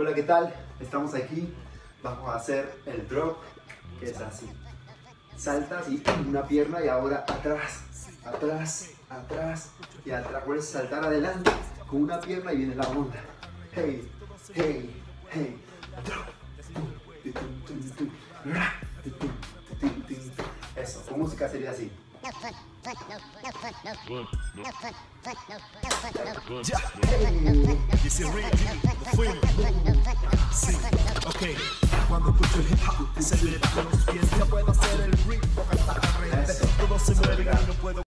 Hola, ¿qué tal? Estamos aquí, vamos a hacer el drop, que es así. Saltas y una pierna y ahora atrás, atrás, atrás y atrás. Puedes saltar adelante con una pierna y viene la onda. Hey, hey, hey. Eso, con música sería así. Cuando escucho el hip hop, se me da con los pies. Ya puedo hacer el ritmo hasta la red. Todo se mueve y no puedo.